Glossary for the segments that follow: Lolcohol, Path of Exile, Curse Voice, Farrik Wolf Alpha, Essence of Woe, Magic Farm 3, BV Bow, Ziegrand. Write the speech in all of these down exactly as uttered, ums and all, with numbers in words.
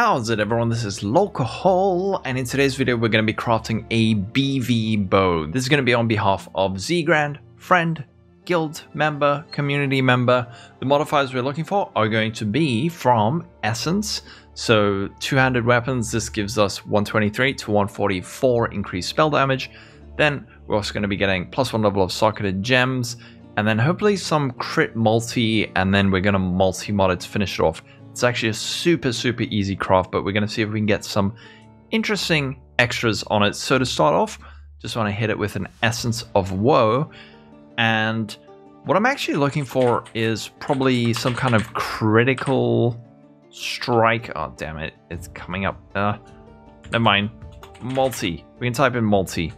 How's it everyone, this is Lolcohol, and in today's video we're going to be crafting a B V Bow. This is going to be on behalf of Ziegrand, friend, guild member, community member. The modifiers we're looking for are going to be from Essence. So two-handed weapons, this gives us one twenty-three to one forty-four increased spell damage. Then we're also going to be getting plus one level of socketed gems, and then hopefully some crit multi, and then we're going to multi-mod it to finish it off. It's actually a super, super easy craft, but we're going to see if we can get some interesting extras on it. So to start off, just want to hit it with an Essence of Woe. And what I'm actually looking for is probably some kind of critical strike. Oh, damn it. It's coming up. Uh, never mind. Multi. We can type in multi.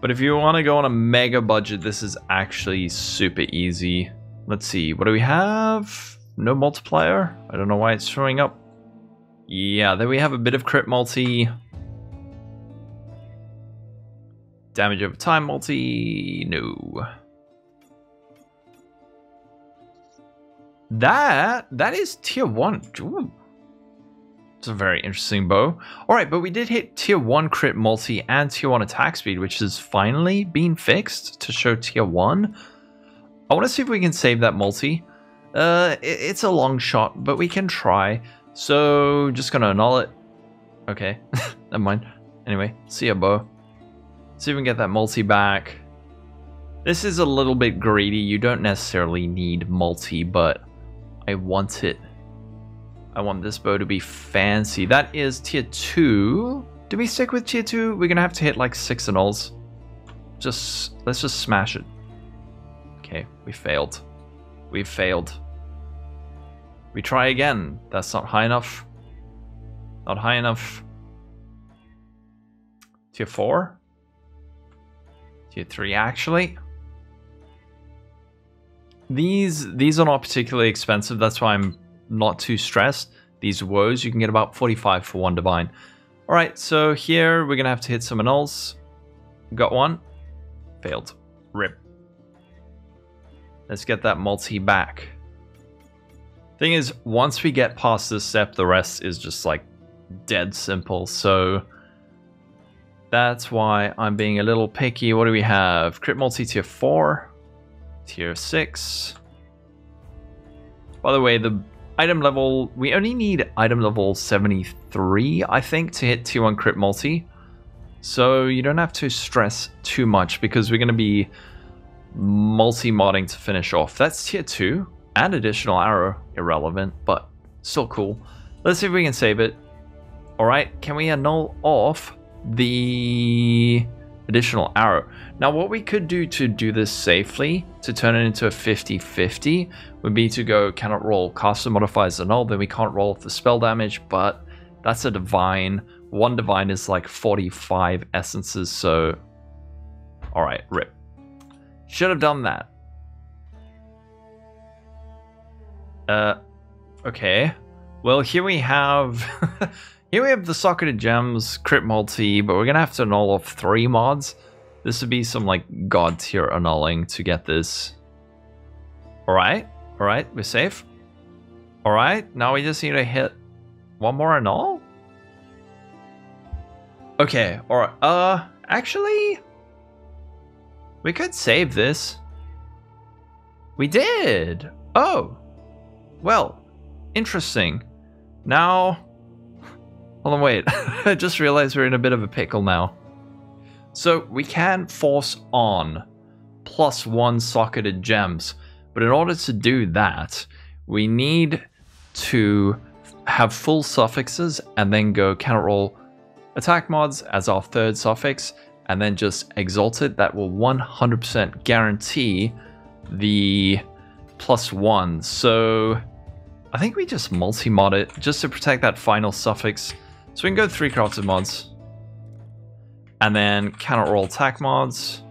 But if you want to go on a mega budget, this is actually super easy. Let's see. What do we have? No multiplier. I don't know why it's showing up. Yeah, then we have a bit of crit multi. Damage over time multi. No. That, that is tier one. Ooh. It's a very interesting bow. All right, but we did hit tier one crit multi and tier one attack speed, which has finally been fixed to show tier one. I want to see if we can save that multi. Uh, it's a long shot, but we can try. So, just gonna annul it. Okay, never mind. Anyway, see ya, bow. See if we can get that multi back. This is a little bit greedy. You don't necessarily need multi, but I want it. I want this bow to be fancy. That is tier two. Do we stick with tier two? We're gonna have to hit like six annuls. Just, let's just smash it. Okay, we failed. We've failed. We try again. That's not high enough. Not high enough. Tier four. Tier three, actually. These these are not particularly expensive. That's why I'm not too stressed. These woes, you can get about forty-five for one divine. All right, so here we're going to have to hit some annuls. Got one. Failed. Rip. Let's get that multi back. Thing is, once we get past this step, the rest is just like dead simple. So that's why I'm being a little picky. What do we have? Crit multi tier four, tier six. By the way, the item level, we only need item level seventy-three, I think, to hit tier one crit multi. So you don't have to stress too much because we're going to be multi-modding to finish off. That's tier two and additional arrow, irrelevant, but still cool. Let's see if we can save it. All right, can we annul off the additional arrow? Now what we could do to do this safely, to turn it into a fifty fifty, would be to go cannot roll caster modifiers annul, then we can't roll for spell damage, but that's a divine. One divine is like forty-five essences, so all right, rip. Should have done that. Uh, okay. Well, here we have... here we have the socketed gems, crit multi, but we're going to have to annul off three mods. This would be some, like, god tier annulling to get this. Alright. Alright, we're safe. Alright, now we just need to hit one more annul? Okay, alright. Uh, actually... we could save this. We did. Oh, well, interesting. Now, hold on, wait. I just realized we're in a bit of a pickle now. So we can force on plus one socketed gems, but in order to do that, we need to have full suffixes and then go cannot roll attack mods as our third suffix, and then just exalted. That will one hundred percent guarantee the plus one. So I think we just multi-mod it just to protect that final suffix. So we can go three crafted mods. And then cannot roll attack mods.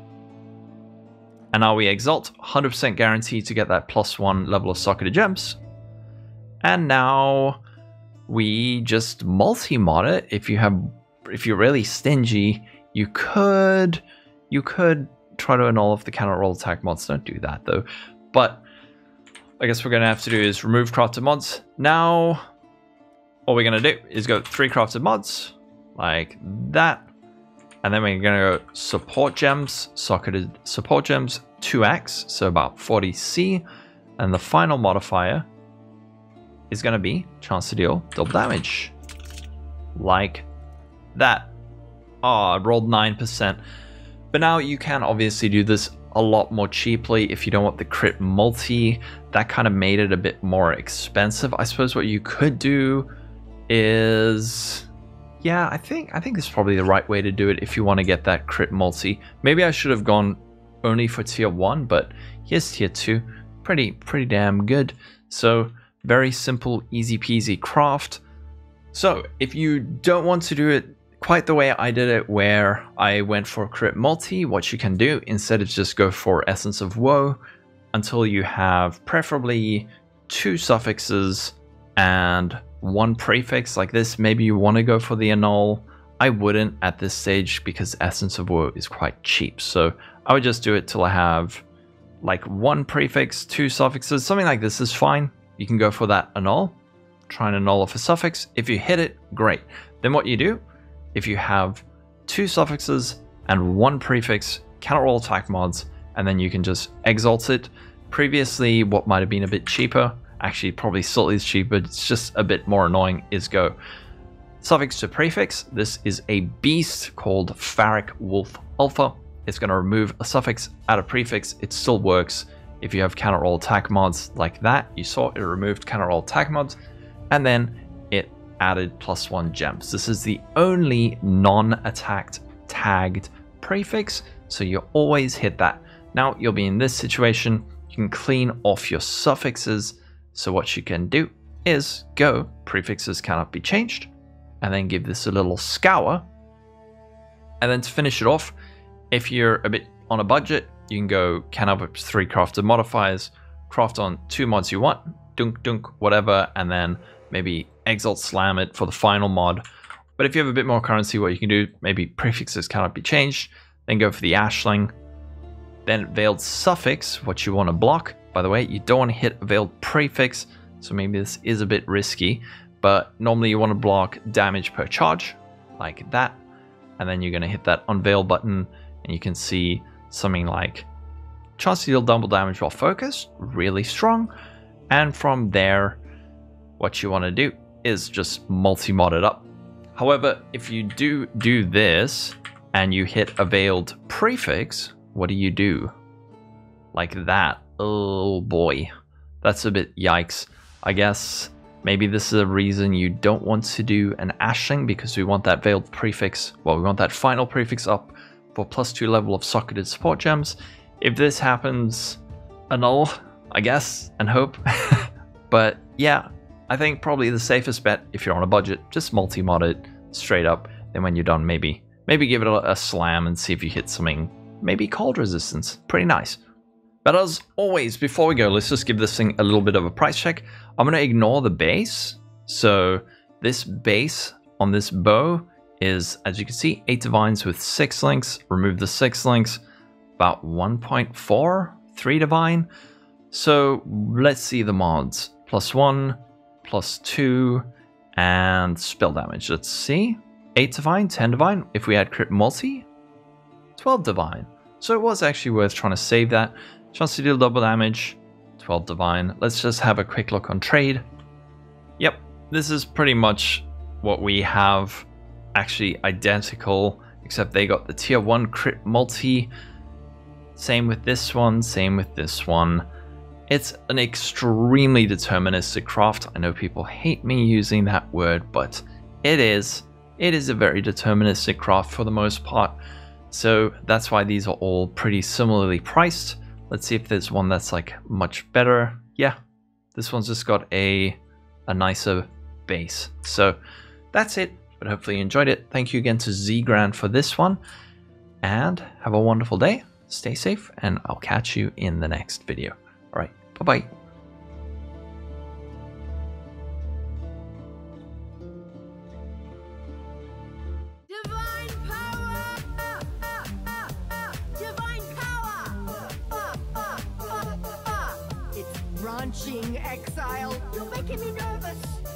And now we exalt, one hundred percent guarantee to get that plus one level of socketed gems. And now we just multi-mod it. If you have, if you're really stingy, You could, you could try to annul off the cannot roll attack mods. Don't do that though. But I guess what we're going to have to do is remove crafted mods. Now, What we're going to do is go three crafted mods, like that. And then we're going to go support gems, socketed support gems, two X, so about forty C. And the final modifier is going to be chance to deal double damage. Like that. Oh, I rolled nine percent. But now you can obviously do this a lot more cheaply if you don't want the crit multi. That kind of made it a bit more expensive. I suppose what you could do is... Yeah, I think I think this is probably the right way to do it if you want to get that crit multi. Maybe I should have gone only for tier one, but here's tier two. Pretty, pretty damn good. So very simple, easy peasy craft. So if you don't want to do it quite the way I did it, where I went for crit multi, what you can do instead is just go for Essence of Woe until you have preferably two suffixes and one prefix like this. Maybe you want to go for the annul. I wouldn't at this stage because Essence of Woe is quite cheap. So I would just do it till I have like one prefix, two suffixes, something like this is fine. You can go for that annul, try and annul off a suffix. If you hit it, great. Then what you do, if you have two suffixes and one prefix, counter all attack mods, and then you can just exalt it. Previously, what might have been a bit cheaper, actually probably still is cheap, but it's just a bit more annoying, is go suffix to prefix. This is a beast called Farrik Wolf Alpha. It's going to remove a suffix, add a prefix. It still works if you have counter all attack mods like that. You saw it removed counter all attack mods, and then it added plus one gems. This is the only non-attacked tagged prefix, so you always hit that. Now you'll be in this situation. You can clean off your suffixes. So what you can do is go prefixes cannot be changed, and then give this a little scour. And then to finish it off, if you're a bit on a budget, you can go can up three crafted modifiers, craft on two mods you want, dunk dunk whatever, and then maybe exalt slam it for the final mod. But if you have a bit more currency, what you can do, maybe prefixes cannot be changed, then go for the ashling, then veiled suffix, what you want to block. By the way, you don't want to hit a veiled prefix, so maybe this is a bit risky, but normally you want to block damage per charge like that. And then you're going to hit that unveil button, and you can see something like chance to deal double damage while focused, really strong. And from there, what you want to do is just multi-mod it up. However, if you do do this and you hit a veiled prefix, what do you do? Like that. Oh boy, that's a bit yikes. I guess maybe this is a reason you don't want to do an ashling, because we want that veiled prefix, well, we want that final prefix up for plus two level of socketed support gems. If this happens, annul, I guess, and hope. But yeah, I think probably the safest bet if you're on a budget, just multi-mod it straight up. Then when you're done, maybe maybe give it a, a slam and see if you hit something, maybe cold resistance. Pretty nice. But as always, before we go, let's just give this thing a little bit of a price check. I'm going to ignore the base. So this base on this bow is, as you can see, eight divines with six links. Remove the six links, about one point four, three divine. So let's see the mods. Plus one, plus two, and spell damage. Let's see. Eight divine, ten divine. If we had crit multi, twelve divine. So it was actually worth trying to save that. Chance to deal double damage, twelve divine. Let's just have a quick look on trade. Yep, this is pretty much what we have, actually identical, except they got the tier one crit multi. Same with this one, same with this one. It's an extremely deterministic craft. I know people hate me using that word, but it is. It is a very deterministic craft for the most part. So that's why these are all pretty similarly priced. Let's see if there's one that's like much better. Yeah, this one's just got a, a nicer base. So that's it, but hopefully you enjoyed it. Thank you again to Ziegrand for this one, and have a wonderful day. Stay safe, and I'll catch you in the next video. All right, bye-bye. Exile, you're making me nervous.